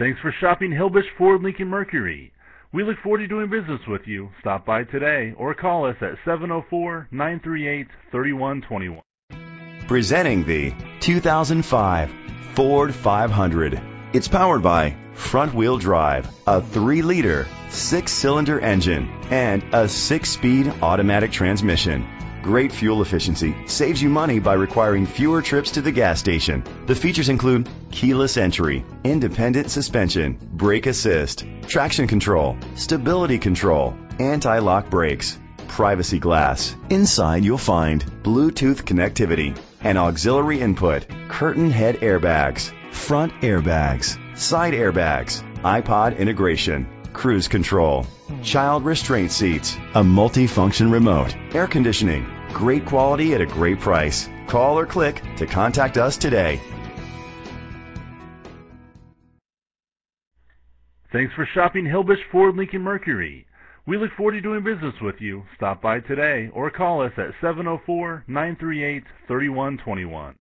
Thanks for shopping Hilbish Ford Lincoln Mercury. We look forward to doing business with you. Stop by today or call us at 704-938-3121. Presenting the 2005 Ford 500. It's powered by front-wheel drive, a 3-liter, 6-cylinder engine, and a 6-speed automatic transmission. Great fuel efficiency saves you money by requiring fewer trips to the gas station. The features include keyless entry, independent suspension, brake assist, traction control, stability control, anti-lock brakes, privacy glass. Inside you'll find Bluetooth connectivity, an auxiliary input, curtain head airbags, front airbags, side airbags, iPod integration, cruise control, child restraint seats, a multi-function remote, air conditioning. Great quality at a great price. Call or click to contact us today. Thanks for shopping Hilbish Ford Lincoln Mercury. We look forward to doing business with you. Stop by today or call us at 704-938-3121.